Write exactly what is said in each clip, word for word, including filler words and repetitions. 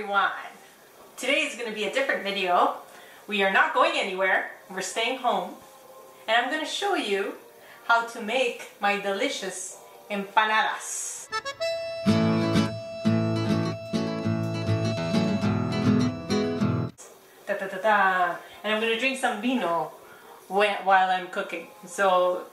everyone. Today is going to be a different video. We are not going anywhere. We're staying home. And I'm going to show you how to make my delicious empanadas. Da, da, da, da. And I'm going to drink some vino while I'm cooking. So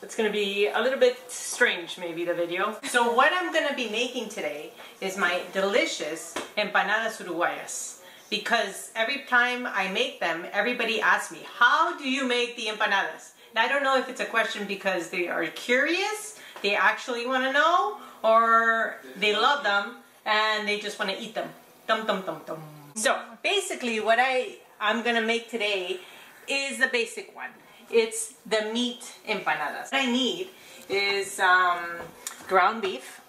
it's going to be a little bit strange, maybe, the video. So what I'm going to be making today is my delicious empanadas uruguayas. Because every time I make them, everybody asks me, how do you make the empanadas? And I don't know if it's a question because they are curious, they actually want to know, or they love them and they just want to eat them. Dum, dum, dum, dum. So basically what I, I'm going to make today is the basic one. It's the meat empanadas. What I need is um, ground beef.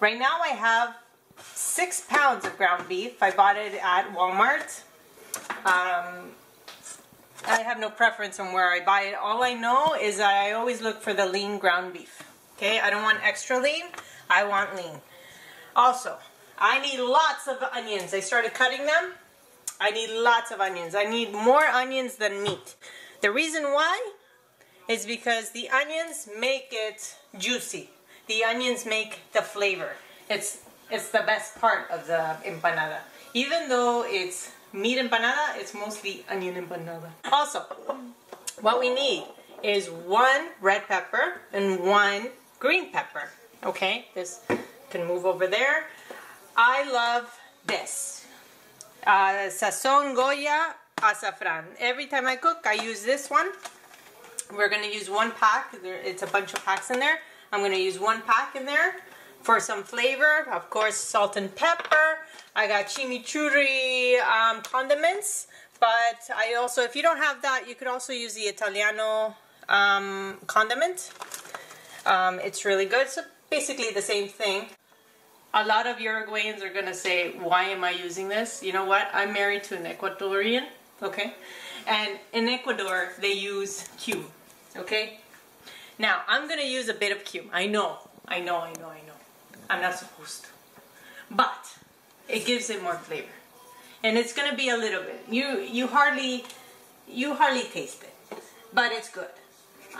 Right now I have six pounds of ground beef. I bought it at Walmart. Um, I have no preference on where I buy it. All I know is that I always look for the lean ground beef. Okay, I don't want extra lean. I want lean. Also, I need lots of onions. I started cutting them. I need lots of onions. I need more onions than meat. The reason why is because the onions make it juicy. The onions make the flavor. It's, it's the best part of the empanada. Even though it's meat empanada, it's mostly onion empanada. Also, what we need is one red pepper and one green pepper. Okay, this can move over there. I love this. Uh, Sazon Goya Azafrán. Every time I cook, I use this one. We're going to use one pack. There, it's a bunch of packs in there. I'm going to use one pack in there for some flavor. Of course, salt and pepper. I got chimichurri um, condiments. But I also, if you don't have that, you could also use the Italiano um, condiment. Um, it's really good. So basically the same thing. A lot of Uruguayans are going to say, why am I using this? You know what? I'm married to an Ecuadorian. Okay, and in Ecuador they use cumin. Okay, now I'm gonna use a bit of cumin. I know, I know, I know, I know. I'm not supposed to, but it gives it more flavor, and it's gonna be a little bit. You you hardly you hardly taste it, but it's good.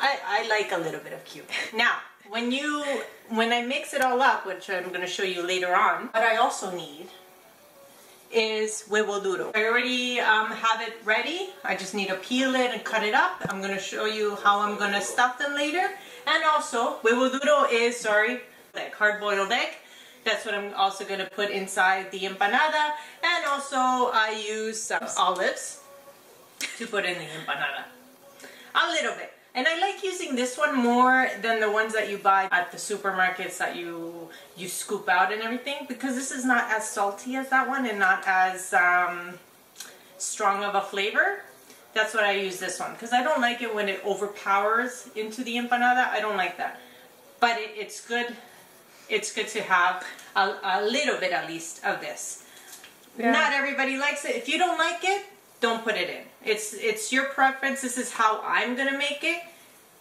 I I like a little bit of cumin. Now when you when I mix it all up, which I'm gonna show you later on, what I also need is huevo duro. I already um, have it ready. I just need to peel it and cut it up. I'm going to show you how I'm going to stuff them later. And also, huevo duro is, sorry, like hard-boiled egg. That's what I'm also going to put inside the empanada. And also, I use some olives to put in the empanada. A little bit. And I like using this one more than the ones that you buy at the supermarkets that you you scoop out and everything, because this is not as salty as that one and not as um, strong of a flavor. That's what I use this one, because I don't like it when it overpowers into the empanada. I don't like that. But it, it's good. It's good to have a, a little bit at least of this. Yeah. Not everybody likes it. If you don't like it, don't put it in. It's it's your preference. This is how I'm gonna make it,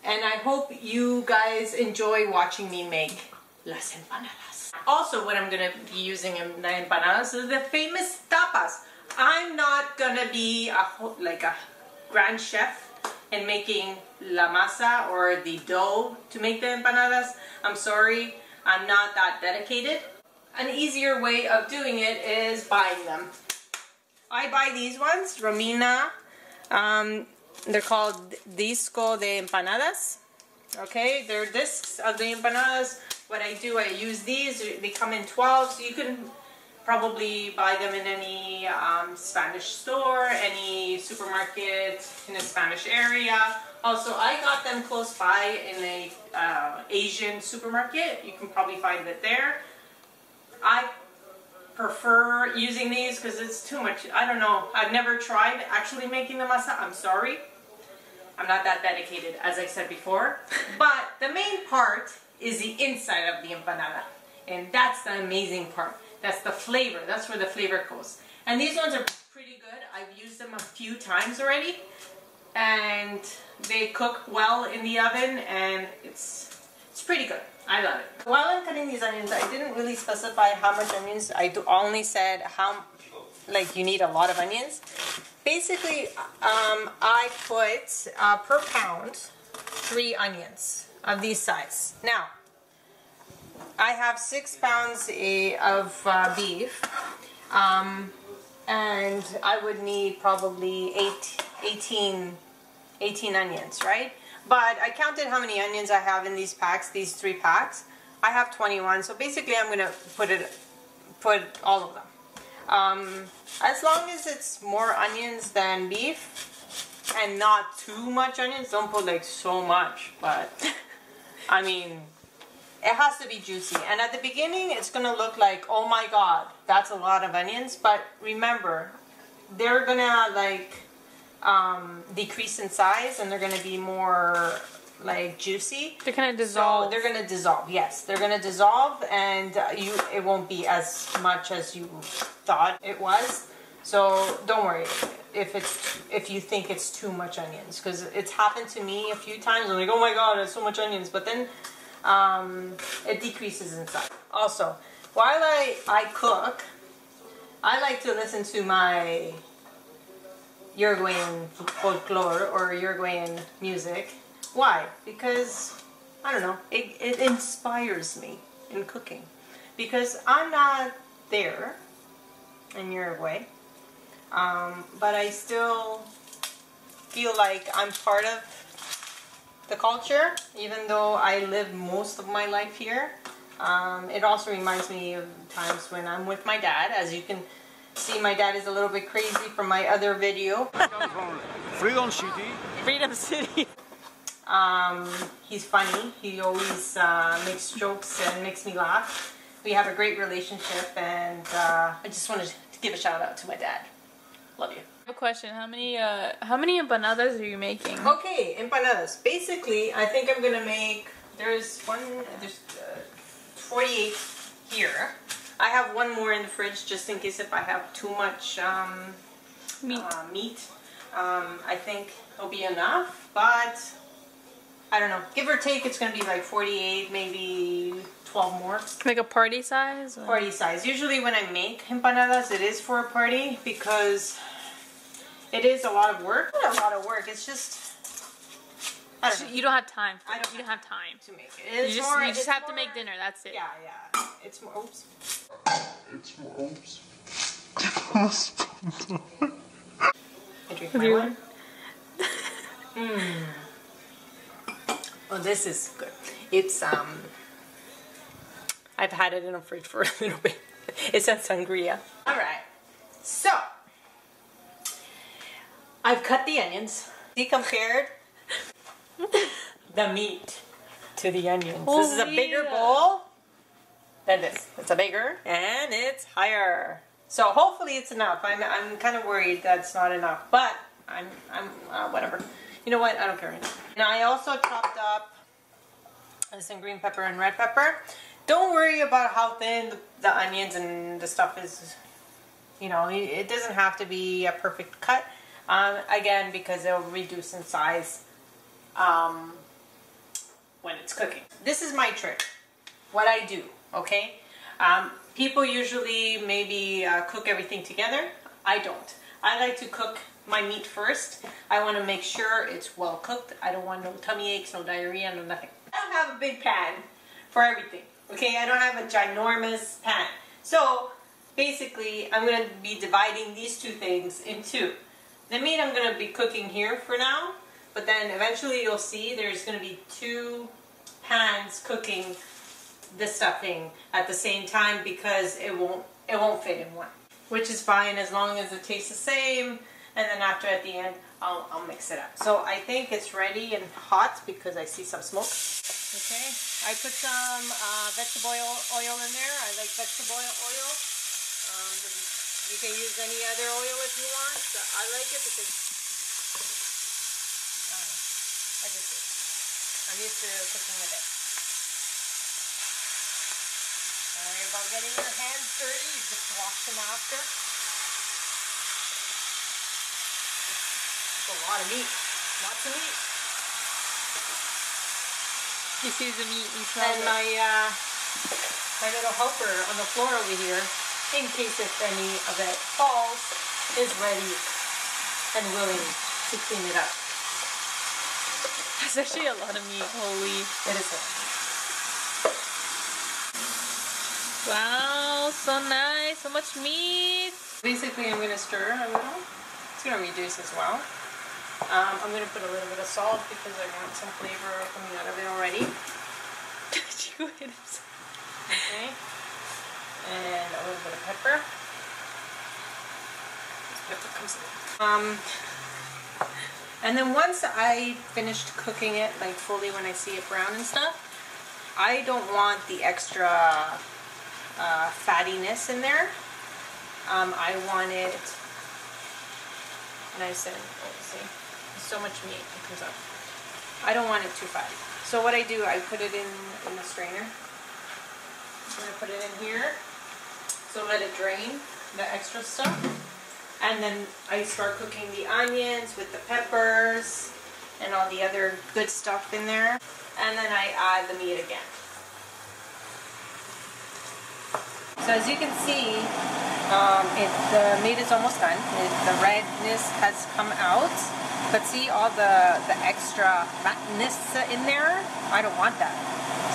and I hope you guys enjoy watching me make las empanadas. Also, what I'm gonna be using in the empanadas is the famous tapas. I'm not gonna be a, like a grand chef in making la masa or the dough to make the empanadas. I'm sorry, I'm not that dedicated. An easier way of doing it is buying them. I buy these ones, Romina. Um, they're called Disco de Empanadas. Okay, they're discs of the empanadas. What I do, I use these. They come in twelve, so you can probably buy them in any um, Spanish store, any supermarket in a Spanish area. Also, I got them close by in a uh, Asian supermarket. You can probably find it there. I prefer using these because it's too much. I don't know. I've never tried actually making the masa. I'm sorry. I'm not that dedicated, as I said before. But the main part is the inside of the empanada. And that's the amazing part. That's the flavor. That's where the flavor goes. And these ones are pretty good. I've used them a few times already. And they cook well in the oven. And it's It's pretty good. I love it. While I'm cutting these onions, I didn't really specify how much onions. I do only said how, like, you need a lot of onions. Basically, um, I put uh, per pound three onions of these size. Now, I have six pounds a, of uh, beef, um, and I would need probably eight, eighteen, eighteen onions, right? But I counted how many onions I have in these packs, these three packs. I have twenty-one, so basically I'm gonna put it, put all of them. Um, as long as it's more onions than beef, and not too much onions. Don't put like so much, but I mean, it has to be juicy. And at the beginning, it's gonna look like, oh my God, that's a lot of onions. But remember, they're gonna like. Um, decrease in size, and they're going to be more like juicy. They're going to dissolve. So they're going to dissolve. Yes, they're going to dissolve, and uh, you it won't be as much as you thought it was. So don't worry if it's if you think it's too much onions, because it's happened to me a few times. I'm like, oh my God, there's so much onions, but then um, it decreases in size. Also, while I I cook, I like to listen to my Uruguayan folklore or Uruguayan music. Why? Because, I don't know, it, it inspires me in cooking. Because I'm not there in Uruguay, um, but I still feel like I'm part of the culture, even though I live most of my life here. Um, it also reminds me of times when I'm with my dad, as you can see, my dad is a little bit crazy from my other video. Freedom City. Freedom City. Um, he's funny. He always uh, makes jokes and makes me laugh. We have a great relationship, and uh, I just wanted to give a shout out to my dad. Love you. I have a question. How many uh, how many empanadas are you making? Okay, empanadas. Basically, I think I'm gonna make. There's one. There's uh, forty-eight here. I have one more in the fridge just in case if I have too much um, meat. Uh, meat. Um, I think it'll be enough, but I don't know. Give or take, it's going to be like forty-eight, maybe twelve more. Like a party size? Or? Party size. Usually when I make empanadas, it is for a party because it is a lot of work. Not a lot of work. It's just... I don't know. You don't have time. For I don't. You don't have time to make it. It's you just, more, you just have more, to make dinner. That's it. Yeah, yeah. It's more. Oops. It's more. Oops. I drink my wine. mm. Oh, this is good. It's um. I've had it in the fridge for a little bit. It's a sangria. All right. So I've cut the onions. See, compared the meat to the onions. Oh, this is a bigger yeah. bowl than this. It's a bigger and it's higher. So hopefully it's enough. I'm I'm kind of worried that's not enough, but I'm I'm uh, whatever. You know what? I don't care. Now I also chopped up some green pepper and red pepper. Don't worry about how thin the, the onions and the stuff is. You know, it, it doesn't have to be a perfect cut. Um, again, because it'll reduce in size. Um, when it's cooking. This is my trick, what I do, okay? Um, people usually maybe uh, cook everything together. I don't. I like to cook my meat first. I want to make sure it's well cooked. I don't want no tummy aches, no diarrhea, no nothing. I don't have a big pan for everything, okay? I don't have a ginormous pan. So basically, I'm going to be dividing these two things in two. The meat I'm going to be cooking here for now. But then eventually you'll see there's going to be two pans cooking the stuffing at the same time because it won't it won't fit in one. Which is fine as long as it tastes the same, and then after at the end I'll, I'll mix it up. So I think it's ready and hot because I see some smoke. Okay, I put some uh, vegetable oil, oil in there. I like vegetable oil. Um, you can use any other oil if you want. So I like it because I just do. I'm used to cooking with it. Don't worry about getting your hands dirty. You just wash them after. It's a lot of meat. Lots of meat. You see the meat inside. And my, uh, my little helper on the floor over here, in case if any of it falls, is ready and willing to clean it up. That's actually a lot of meat, holy. It is a lot. Wow, so nice, so much meat. Basically, I'm gonna stir a little. It's gonna reduce as well. Um, I'm gonna put a little bit of salt because I want some flavor coming out of it already. Okay. And a little bit of pepper. Pepper comes in. Um, and then once I finished cooking it, like fully when I see it brown and stuff, I don't want the extra uh, fattiness in there. Um, I want it nice and, oh, see, so much meat that comes up. I don't want it too fatty. So what I do, I put it in, in the strainer. I'm gonna put it in here, so let it drain the extra stuff. And then I start cooking the onions with the peppers and all the other good stuff in there. And then I add the meat again. So as you can see, um, it, the meat is almost done. It, the redness has come out. But see all the, the extra fatness in there? I don't want that.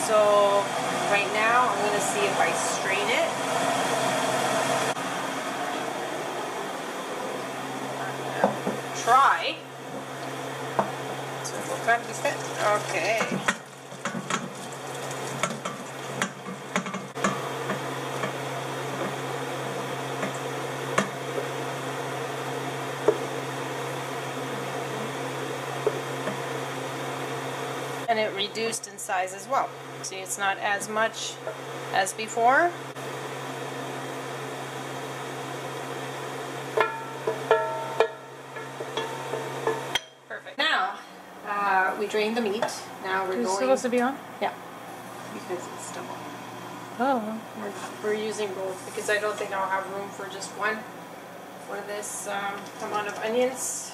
So right now, I'm gonna see if I strain it. Try. Okay. And it reduced in size as well. See, it's not as much as before. We drained the meat. Now we're going. Is it supposed to be on? Yeah, because it's double. Oh. We're, we're using both because I don't think I'll have room for just one for this um, amount of onions.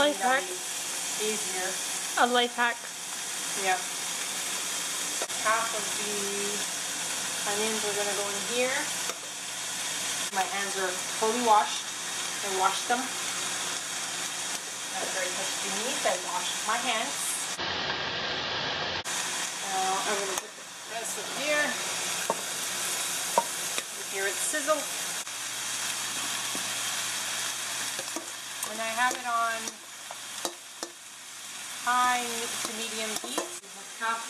Life hack. Easier. A life hack. Yeah. Half of the onions are gonna go in here. My hands are fully washed. I washed them. After I touched the meat, I washed my hands. Now I'm gonna put the rest in here. You hear it sizzle. When I have it on high to medium heat. Half,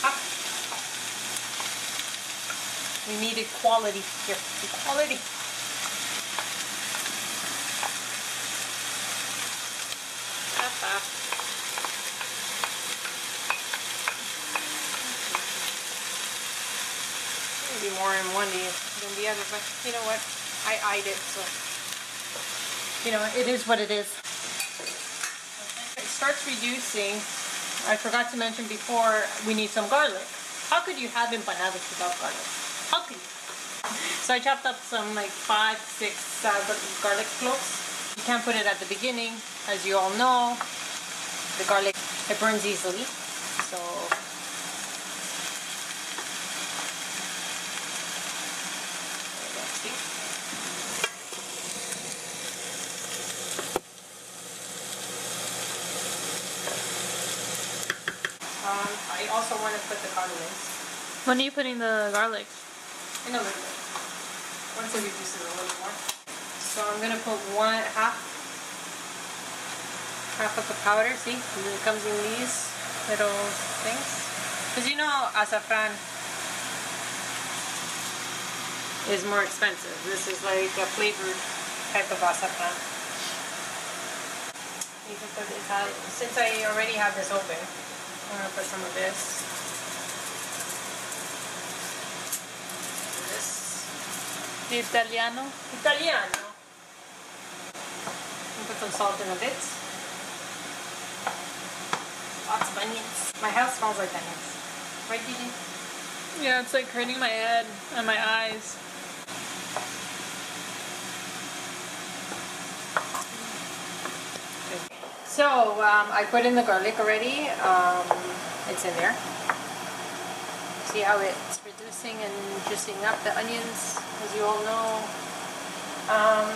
half. We need equality here. Equality. Half, half. Maybe more in one than the other, but you know what? I eyed it, so you know it is what it is. Starts reducing. I forgot to mention before, we need some garlic. How could you have empanadas without garlic? How could you? So I chopped up some like five, six uh, garlic cloves. You can't put it at the beginning, as you all know. The garlic, it burns easily. So I also want to put the garlic in. When are you putting the garlic? In a little bit. Once it reduces a little more. So I'm going to put one half, half of the powder, see? And it comes in these little things. Because you know azafrán is more expensive. This is like a flavored type of azafrán. You can put Italian. Since I already have this open, I'm going to put some of this. This. The Italiano. Italiano. I'm some salt in a bit. Lots of onions. My house smells like onions. Right, Gigi? Yeah, it's like hurting my head and my eyes. So, um, I put in the garlic already, um, it's in there. See how it's reducing and juicing up the onions, as you all know. Um,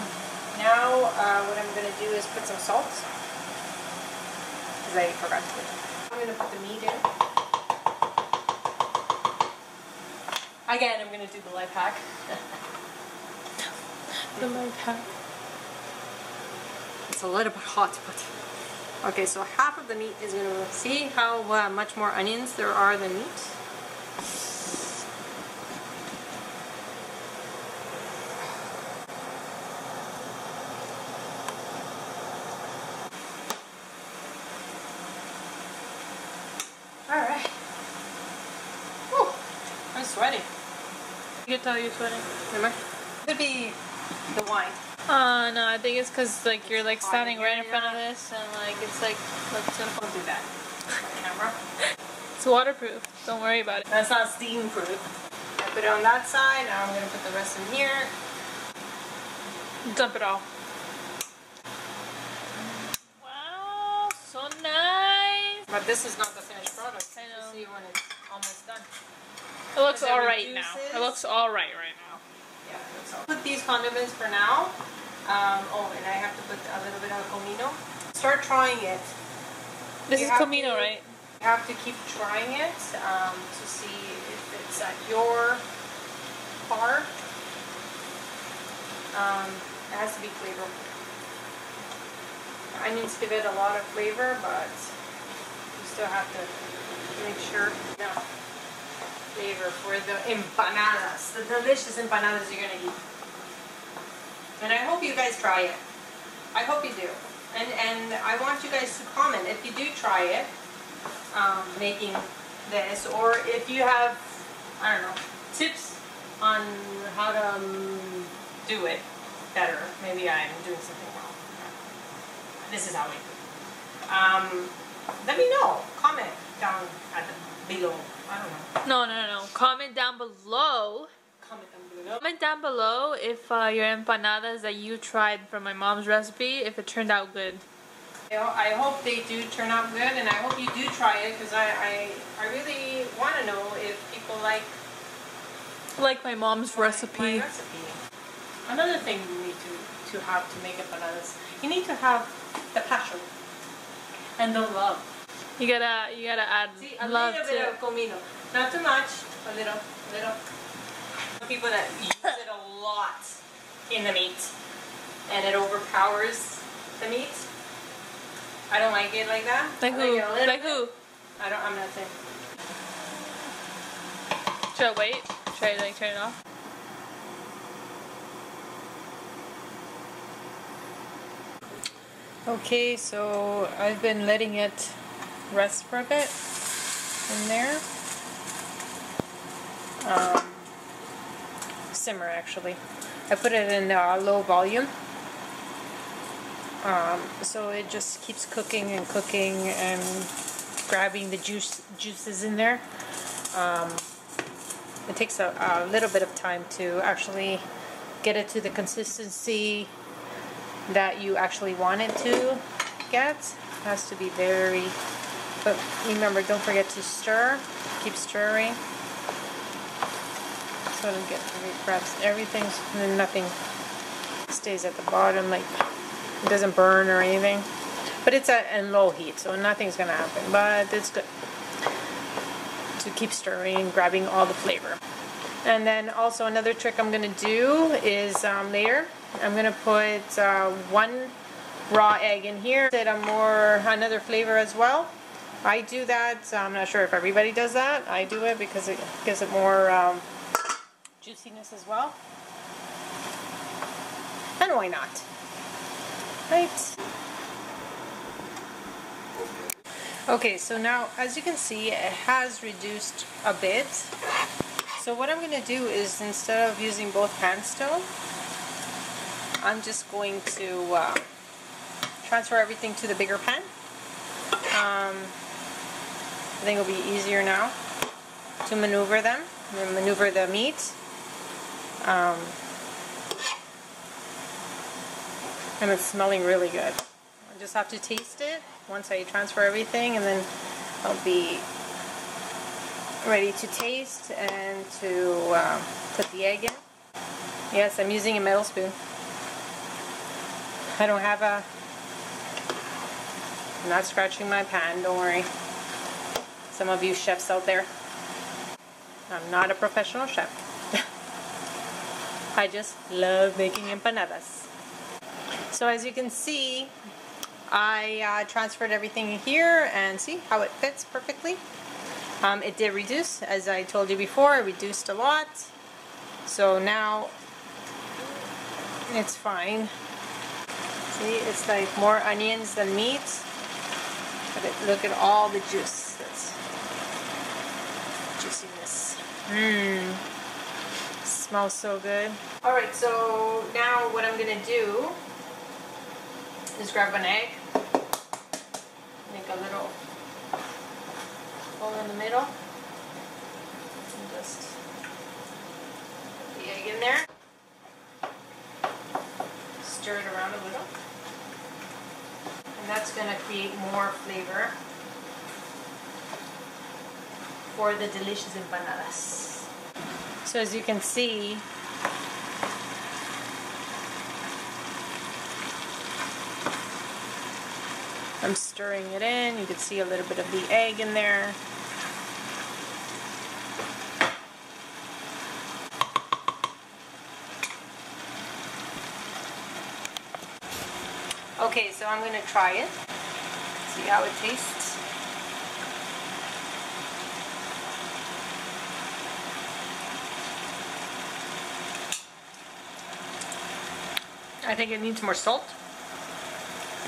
now, uh, what I'm going to do is put some salt, because I forgot to put it. I'm going to put the meat in. Again, I'm going to do the life hack. The life hack. It's a little bit hot, but... Okay, so half of the meat is going to... See how uh, much more onions there are than meat? Alright. Whew! I'm sweating. You can tell you're sweating. Remember? Could be the wine. Uh, no, I think it's because like you're like standing right in front of this and like it's like looks simple. Don't do that. Camera. It's waterproof. Don't worry about it. That's not steam proof. I put it on that side. Now I'm gonna put the rest in here. Dump it all. Wow, so nice. But this is not the finished product. I know. You'll see when it's almost done. It looks all right now. It looks all right right now. Yeah, it looks all right. Put these condiments for now. Um, oh, and I have to put a little bit of comino. Start trying it. This you is comino, to, right? You have to keep trying it um, to see if it's at your par. Um, it has to be flavorful. Onions give it a lot of flavor, but you still have to make sure enough flavor for the empanadas, the delicious empanadas you're gonna eat. And I hope you guys try it. I hope you do. And and I want you guys to comment if you do try it, um, making this, or if you have, I don't know, tips on how to um, do it better. Maybe I'm doing something wrong. This is how we do it. Um, let me know. Comment down at the, below. I don't know. No, no, no, no. Comment down below. Comment down below. Comment down below if uh, your empanadas that you tried from my mom's recipe, if it turned out good. I hope they do turn out good, and I hope you do try it, because I, I, I really want to know if people like like my mom's recipe. My recipe. Another thing you need to, to have to make empanadas, you need to have the passion and the love. You gotta, you gotta add See, a love little bit to of comino. Not too much, a little, a little. People that use it a lot in the meat and it overpowers the meat. I don't like it like that. Like I who? Like, like who? I don't, I'm not saying. Should I wait? Should I like turn it off? Okay, so I've been letting it rest for a bit in there. Um, Simmer actually. I put it in uh, low volume, um, so it just keeps cooking and cooking and grabbing the juice juices in there. Um, it takes a, a little bit of time to actually get it to the consistency that you actually want it to get. It has to be very. But remember, don't forget to stir. Keep stirring. So it get grabs everything, and then nothing stays at the bottom. Like it doesn't burn or anything. But it's at in low heat, so nothing's gonna happen. But it's good to keep stirring, grabbing all the flavor. And then also another trick I'm gonna do is um, later I'm gonna put uh, one raw egg in here. That a more another flavor as well. I do that. So I'm not sure if everybody does that. I do it because it gives it more. Um, Juiciness as well, and why not, right? Okay, so now as you can see, it has reduced a bit. So what I'm going to do is instead of using both pans still, I'm just going to uh, transfer everything to the bigger pan. Um, I think it'll be easier now to maneuver them, and maneuver the meat. Um, and it's smelling really good. I just have to taste it once I transfer everything, and then I'll be ready to taste and to uh, put the egg in. Yes, I'm using a metal spoon. I don't have a... I'm not scratching my pan, don't worry. Some of you chefs out there. I'm not a professional chef. I just love making empanadas. So as you can see, I uh, transferred everything in here, and see how it fits perfectly. Um, it did reduce, as I told you before, it reduced a lot. So now it's fine. See, it's like more onions than meat. But it, look at all the juice. That's juiciness. Mmm. Smells so good. Alright, so now what I'm going to do is grab an egg. Make a little hole in the middle. And just put the egg in there. Stir it around a little. And that's going to create more flavor for the delicious empanadas. So as you can see, I'm stirring it in. You can see a little bit of the egg in there. Okay, so I'm going to try it, see how it tastes. I think it needs more salt.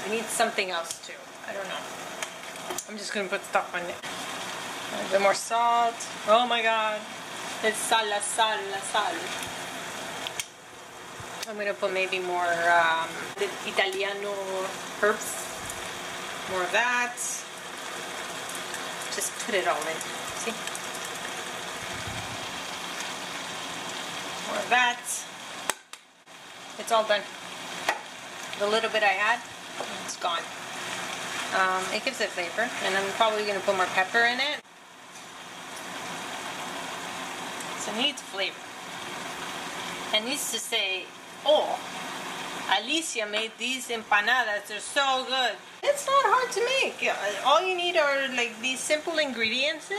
It needs something else too, I don't know. I'm just going to put stuff on it. A little more salt. Oh my god. It's sal, sal, sal. I'm going to put maybe more um, the Italiano herbs, more of that, just put it all in, see, more of that, it's all done, the little bit I had, it's gone, um, it gives it flavor, and I'm probably going to put more pepper in it, so it needs flavor, and needs to say, oh, Alicia made these empanadas, they're so good. It's not hard to make. All you need are like these simple ingredients,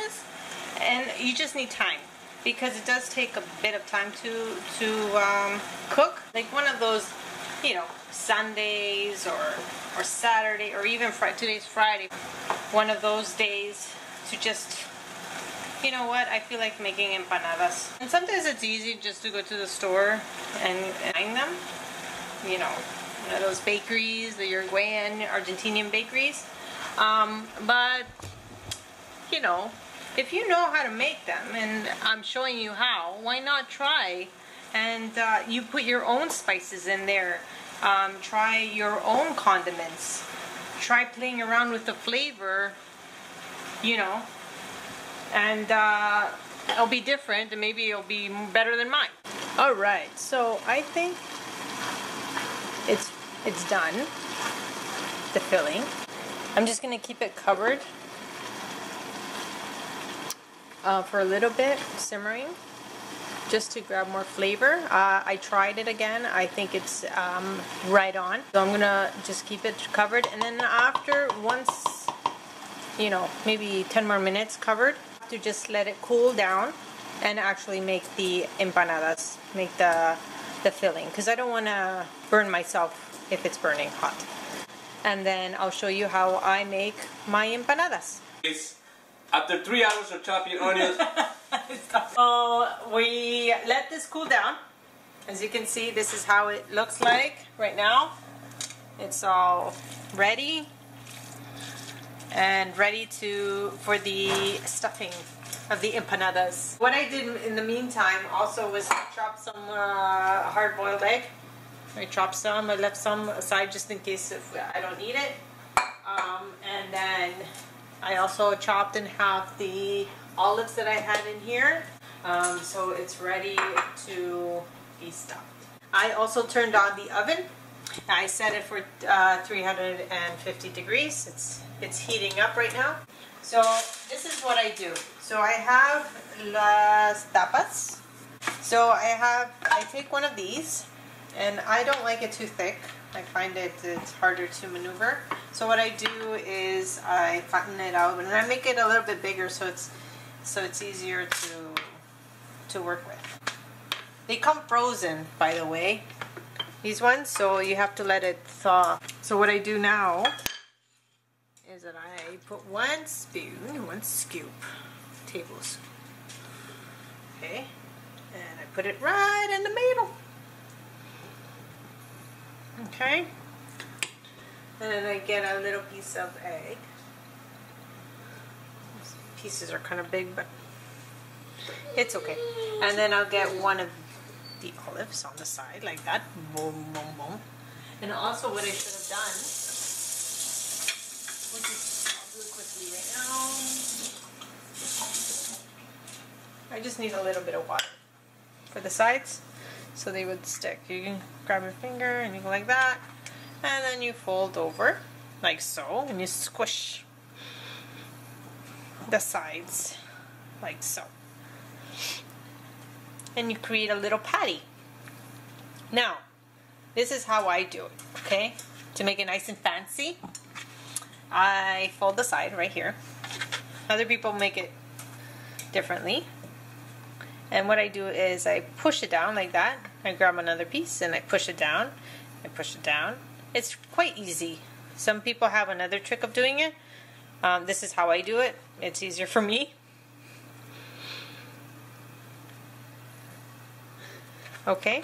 and you just need time, because it does take a bit of time to, to um, cook. Like one of those, you know, Sundays or, or Saturday, or even Friday, today's Friday, one of those days to just, you know what, I feel like making empanadas. And sometimes it's easy just to go to the store and buying them. You know, one of those bakeries, the Uruguayan, Argentinian bakeries. Um, but, you know, if you know how to make them, and I'm showing you how, why not try? And uh, you put your own spices in there. Um, try your own condiments. Try playing around with the flavor, you know. And uh, it'll be different, and maybe it'll be better than mine. All right, so I think it's it's done, the filling. I'm just gonna keep it covered uh, for a little bit, simmering, just to grab more flavor. Uh, I tried it again. I think it's um, right on. So I'm gonna just keep it covered, and then after, once, you know, maybe ten more minutes covered, to just let it cool down and actually make the empanadas, make the, the filling, because I don't want to burn myself if it's burning hot. And then I'll show you how I make my empanadas. Please, after three hours of chopping onions. So we let this cool down. As you can see, this is how it looks like right now. It's all ready and ready to for the stuffing of the empanadas. What I did in the meantime also was chop some uh, hard-boiled egg I chopped some. I left some aside just in case if I don't need it. Um, and then I also chopped in half the olives that I had in here. Um, so it's ready to be stuffed. I also turned on the oven. I set it for uh, three hundred fifty degrees. It's, it's heating up right now. So this is what I do. So I have las tapas. So I have, I take one of these, and I don't like it too thick. I find it it's harder to maneuver. So what I do is I flatten it out, and I make it a little bit bigger so it's so it's easier to to work with. They come frozen, by the way, these ones, so you have to let it thaw. So what I do now is that I put one spoon, one scoop, tablespoon, okay, and I put it right in the middle. Okay, and then I get a little piece of egg. These pieces are kind of big, but it's okay. And then I'll get one of the olives on the side, like that. Boom, boom, boom. And also, what I should have done, which is, I'll do it quickly right now. I just need a little bit of water for the sides, so they would stick. You can grab your finger and you go like that, and then you fold over like so, and you squish the sides like so, and you create a little patty. Now this is how I do it, okay? To make it nice and fancy, I fold the side right here. Other people make it differently. And what I do is I push it down like that. I grab another piece and I push it down. I push it down. It's quite easy. Some people have another trick of doing it. Um, this is how I do it. It's easier for me. Okay.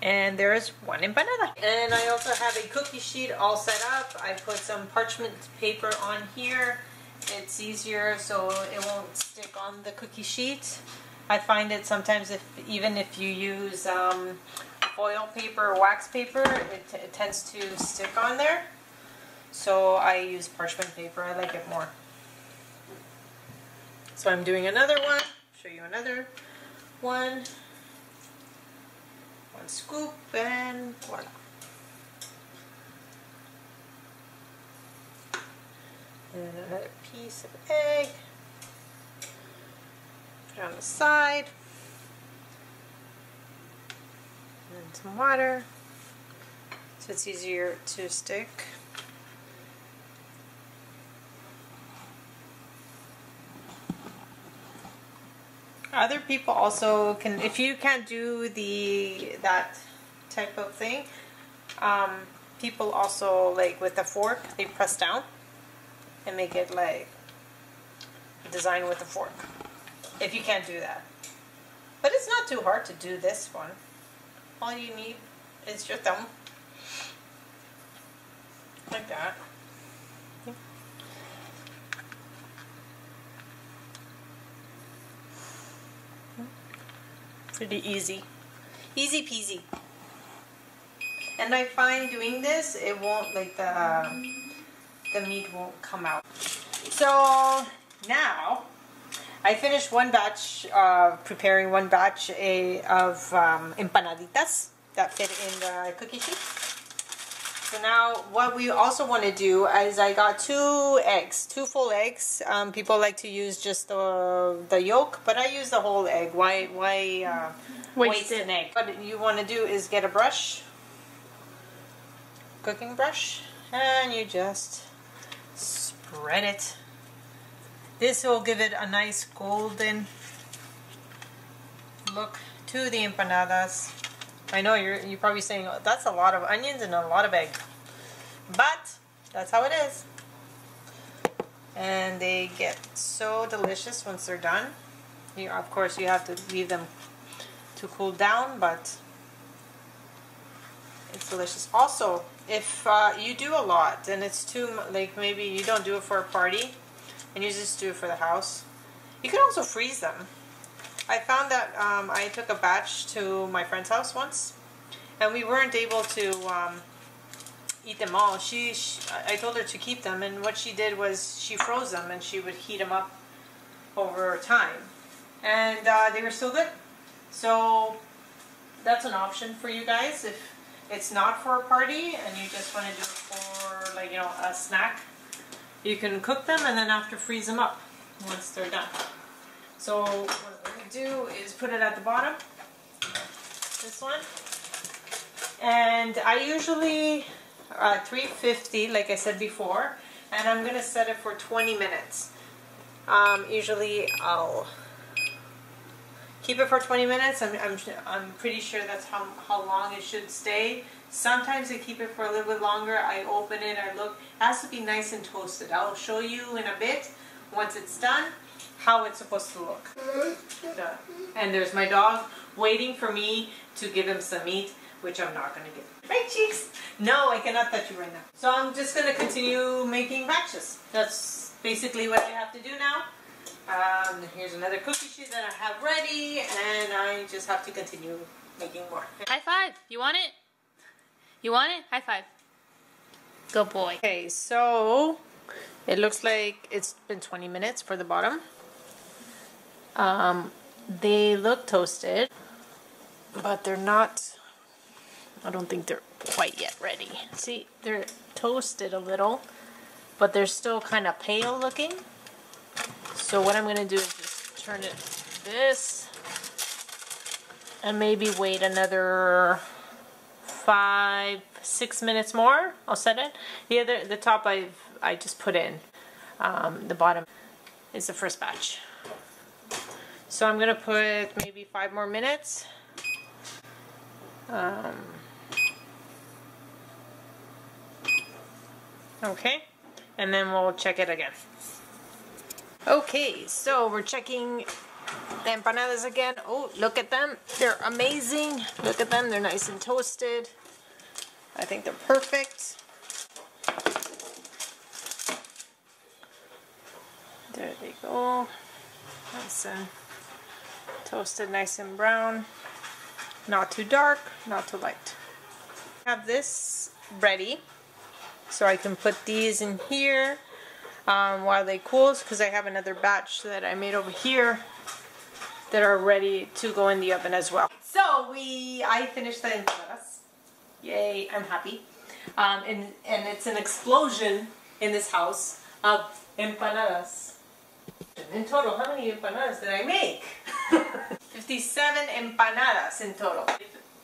And there is one empanada. And I also have a cookie sheet all set up. I put some parchment paper on here. It's easier so it won't stick on the cookie sheet. I find it sometimes, if even if you use um, foil paper or wax paper, it, it tends to stick on there. So I use parchment paper. I like it more. So I'm doing another one. Show you another one. One scoop and voila. And another piece of egg, put it on the side, and then some water, so it's easier to stick. Other people also can, if you can't do the that type of thing, um, people also, like with a fork, they press down and make it like design with a fork, if you can't do that. But it's not too hard to do this one. All you need is your thumb, like that. Pretty easy, easy peasy. And I find doing this, it won't, like the the meat won't come out. So now I finished one batch, uh, preparing one batch a, of um, empanaditas that fit in the cookie sheet. So now what we also want to do is I got two eggs, two full eggs. Um, people like to use just the, the yolk, but I use the whole egg. Why, why uh, waste an egg? What you want to do is get a brush, cooking brush, and you just spread it. This will give it a nice golden look to the empanadas. I know you're, you're probably saying, oh, that's a lot of onions and a lot of egg. But that's how it is. And they get so delicious once they're done. You, of course, you have to leave them to cool down, but it's delicious. Also, if uh, you do a lot and it's too, like maybe you don't do it for a party and you just do it for the house, you can also freeze them. I found that um, I took a batch to my friend's house once, and we weren't able to um, eat them all. She, she, I told her to keep them, and what she did was she froze them, and she would heat them up over time, and uh, they were still good. So that's an option for you guys if it's not for a party and you just want to do it for, like, you know, a snack. You can cook them and then after freeze them up once they're done. So what we're going to do is put it at the bottom, this one, and I usually uh, three fifty, like I said before, and I'm going to set it for twenty minutes. Um, usually I'll keep it for twenty minutes. I'm, I'm, I'm pretty sure that's how, how long it should stay. Sometimes I keep it for a little bit longer. I open it, I look. It has to be nice and toasted. I'll show you in a bit, once it's done, how it's supposed to look. And there's my dog waiting for me to give him some meat, which I'm not gonna give. Right, Cheeks? No, I cannot touch you right now. So I'm just gonna continue making batches. That's basically what I have to do now. Um, here's another cookie sheet that I have ready, and I just have to continue making more. High five! You want it? You want it? High five. Good boy. Okay, so it looks like it's been twenty minutes for the bottom. Um, they look toasted, but they're not, I don't think they're quite yet ready. See, they're toasted a little, but they're still kind of pale looking. So what I'm going to do is just turn it this and maybe wait another five, six minutes more. I'll set it. The other, the top I've, I just put in. Um, the bottom is the first batch. So I'm going to put maybe five more minutes. Um, okay. And then we'll check it again. Okay, so we're checking the empanadas again. Oh, look at them. They're amazing. Look at them. They're nice and toasted. I think they're perfect. There they go. Nice and toasted, nice and brown. Not too dark, not too light. I have this ready, so I can put these in here. Um, while they cool, because I have another batch that I made over here that are ready to go in the oven as well. So we, I finished the empanadas. Yay! I'm happy. Um, and and it's an explosion in this house of empanadas. In total, how many empanadas did I make? fifty-seven empanadas in total.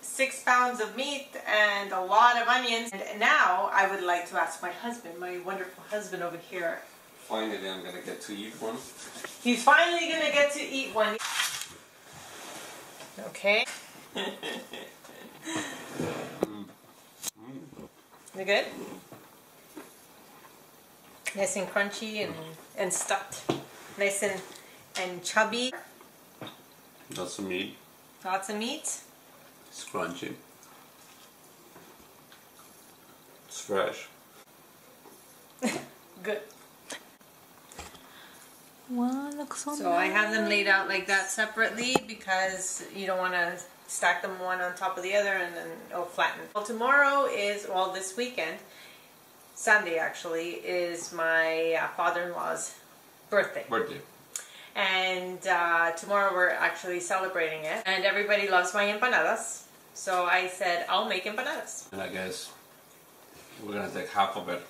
Six pounds of meat and a lot of onions. And now I would like to ask my husband, my wonderful husband over here. Finally, I'm gonna get to eat one. He's finally gonna get to eat one. Okay. They're good? Nice and crunchy and, and stuffed. Nice and, and chubby. Lots of meat. Lots of meat. It's crunchy. It's fresh. Good. Wow, looks so, so nice. I have them laid out like that separately because you don't want to stack them one on top of the other and then it'll flatten. Well, tomorrow is, well, this weekend, Sunday actually, is my uh, father-in-law's birthday. Birthday. And uh, tomorrow we're actually celebrating it. And everybody loves my empanadas. So I said, I'll make empanadas. And I guess we're going to take half of it.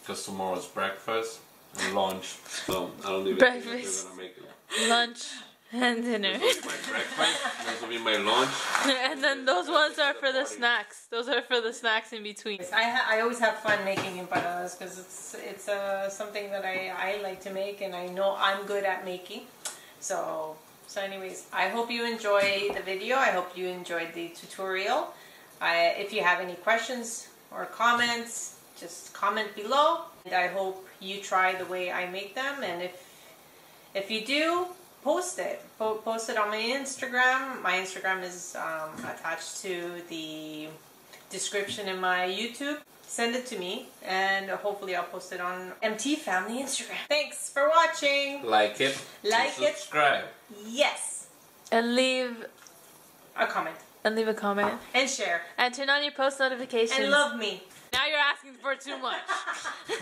Because tomorrow's breakfast and lunch. So I don't even breakfast, think we're going to make it. Lunch and dinner. This will be my breakfast. This will be my lunch. And then those ones are for the snacks. Those are for the snacks in between. I, ha I always have fun making empanadas because it's, it's uh, something that I, I like to make and I know I'm good at making. So, so anyways, I hope you enjoy the video. I hope you enjoyed the tutorial. I, if you have any questions or comments, just comment below. And I hope you try the way I make them. And if if you do, post it. Po post it on my Instagram. My Instagram is um, attached to the description in my YouTube. Send it to me, and hopefully I'll post it on M T Family Instagram. Thanks for watching. Like it. Like it. Subscribe. Yes. And leave a comment. And leave a comment. And share. And turn on your post notifications. And love me. Now you're asking for too much.